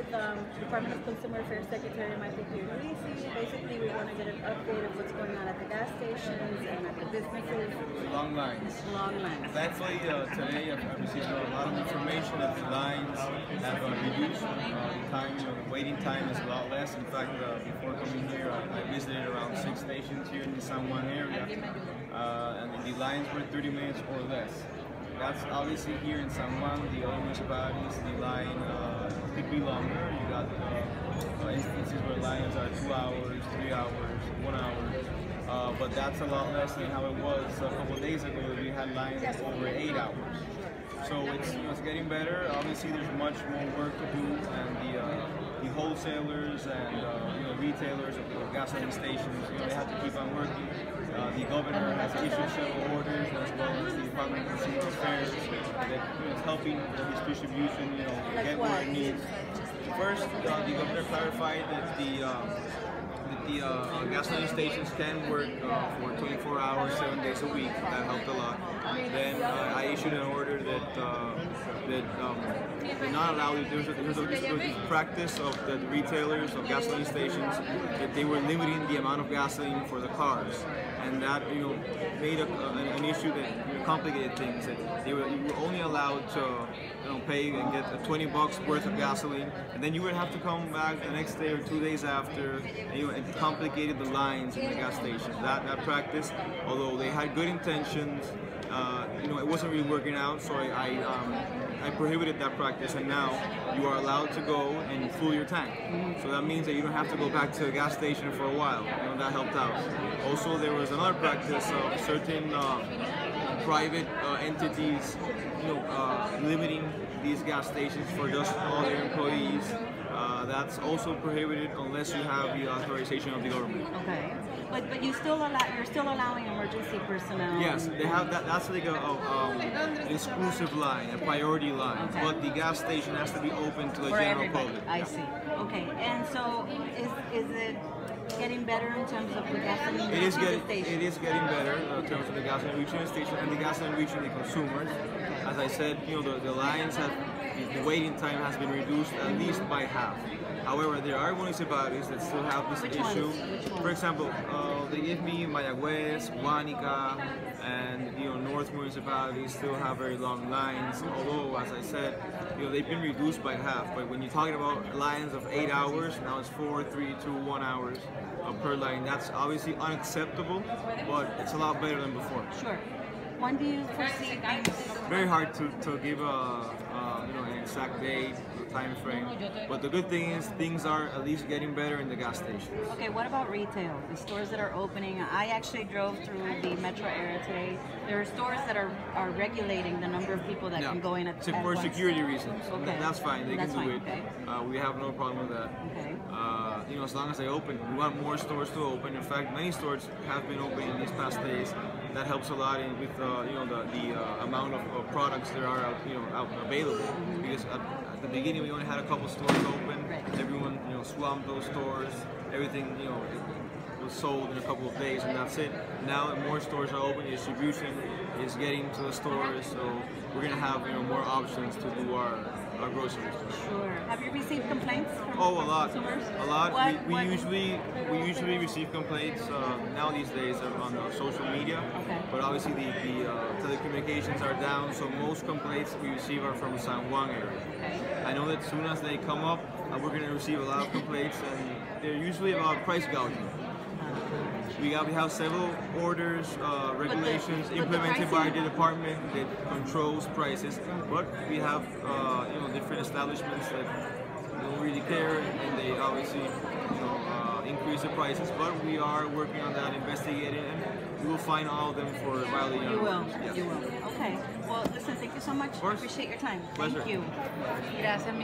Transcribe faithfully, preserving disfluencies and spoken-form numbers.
with um, Department of Consumer Affairs Secretary Michael Pierluisi. Basically, we want to get an update of what's going on at the gas stations and at the businesses. Long lines. Long lines. Thankfully, uh, today I've received a lot of information that the lines have uh, reduced uh, time, you know, the waiting time is a lot less. In fact, uh, before coming here, I, I visited around six stations here in the San Juan area, uh, and the lines were thirty minutes or less. That's obviously here in San Juan, the other municipalities, the line uh, could be longer. You got uh, instances where lines are two hours, three hours, one hour. Uh, but that's a lot less than how it was a couple of days ago. We had lines over eight hours. So it's, it's getting better. Obviously, there's much more work to do, and the, uh, the wholesalers and uh, you know, retailers of the gasoline stations, you know, they have to keep on working. Uh, the governor has issued several orders, as well as the Department of Consumer Affairs, that is helping this distribution, you know, get what it needs. First, uh, the governor clarified that the um, The uh, gasoline stations can work uh, for twenty-four hours, seven days a week. That helped a lot. Then uh, I issued an order that uh, that um, did not allow the, there's a, there's a, there's a practice of the retailers of gasoline stations that they were limiting the amount of gasoline for the cars, and that you know made a, an, an issue that you know, complicated things. That they were, you were only allowed to you know pay and get a twenty bucks worth of gasoline, and then you would have to come back the next day or two days after. And you, and complicated the lines in the gas stations. That, that practice, although they had good intentions, uh, you know, it wasn't really working out. So I, I, um, I prohibited that practice, and now you are allowed to go and fuel your tank. Mm-hmm. So that means that you don't have to go back to a gas station for a while. You know, that helped out. Also, there was another practice of certain uh, private uh, entities, you know, uh, limiting these gas stations for just all their employees. Uh, that's also prohibited unless you have the authorization of the government. Okay, but but you still allow you're still allowing emergency personnel. Yes, they have that. That's like a, a um, exclusive line, a priority line. Okay. But the gas station has to be open to the For general everybody. Public. I yeah. see. Okay, and so is is it getting better in terms of the gasoline? It is getting it is getting better in terms of the gasoline reaching the station and the gasoline reaching the consumers. As I said, you know the, the lines have. The waiting time has been reduced at least by half. However, there are municipalities that still have this Which issue. Ones? Which ones? For example, uh, they give me Mayagüez, Guanica, and you know North municipalities still have very long lines. Although, as I said, you know they've been reduced by half. But when you're talking about lines of eight hours, now it's four, three, two, one hours uh, per line. That's obviously unacceptable, but it's a lot better than before. Sure. When do you foresee things? Very hard to, to give a, a, you know, an exact date, time frame. But the good thing is things are at least getting better in the gas stations. Okay, what about retail? The stores that are opening. I actually drove through the metro area today. There are stores that are, are regulating the number of people that yeah. can go in at, so at for once. security reasons. Okay. Th that's fine. They that's can do fine. it. Okay. Uh, we have no problem with that. Okay. Uh, you know, as long as they open, we want more stores to open. In fact, many stores have been opening these past days. That helps a lot in, with uh, you know the, the uh, amount of uh, products there are out, you know out available. Mm-hmm. Because at, at the beginning we only had a couple stores open. Right. Everyone you know swamped those stores. Everything you know it was sold in a couple of days, and that's it. Now that more stores are open, distribution is getting to the stores, so we're gonna have you know more options to do our. Our groceries. Sure. Have you received complaints? From oh, a lot, consumers? a lot. What, we we what? usually we usually receive complaints uh, now these days on uh, social media. Okay. But obviously the, the uh, telecommunications are down, so most complaints we receive are from San Juan area. Okay. I know that soon as they come up, uh, we're going to receive a lot of complaints, and they're usually about price gouging. We have, we have several orders, uh, regulations but the, but implemented by the department that controls prices, but we have uh, you know different establishments that don't really care, and they obviously you know uh, increase the prices. But we are working on that, investigating, and we will find all of them for violating. You will. Yes. You will. Okay. Well, listen. Thank you so much. I appreciate your time. Pleasure. Thank you. Gracias.